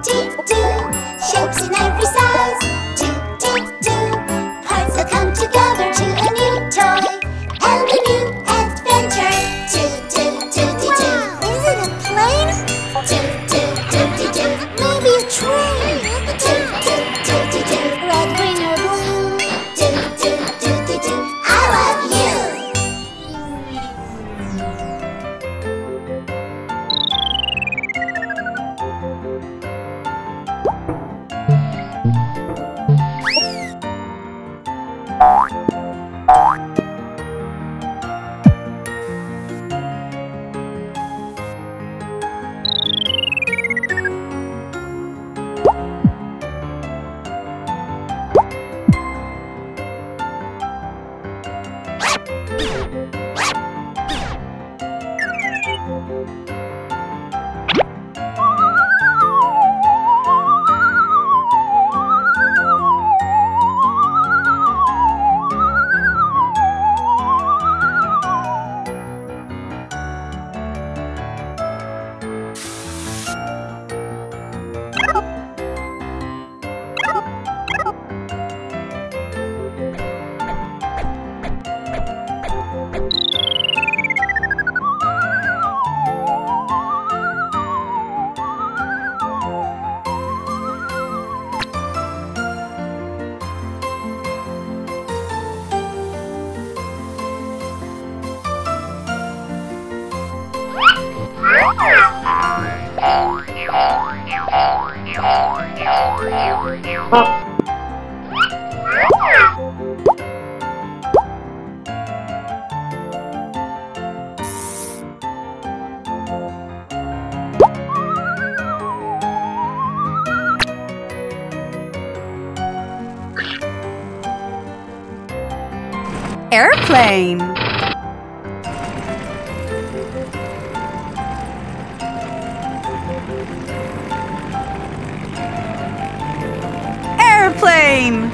Do, shapes in every size. Do, parts will come together to a new toy and a new adventure. Do. Is it a plane? Do. Maybe a train. Do. Red, green, or blue. Do. I love you. Airplane. Airplane.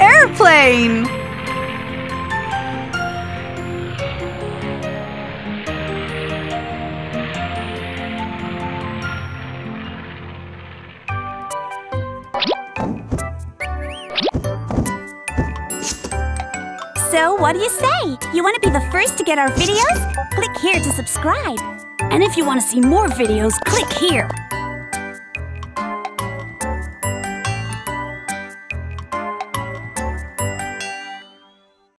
Airplane. So what do you say? You want to be the first to get our videos? Click here to subscribe. And if you want to see more videos, click here.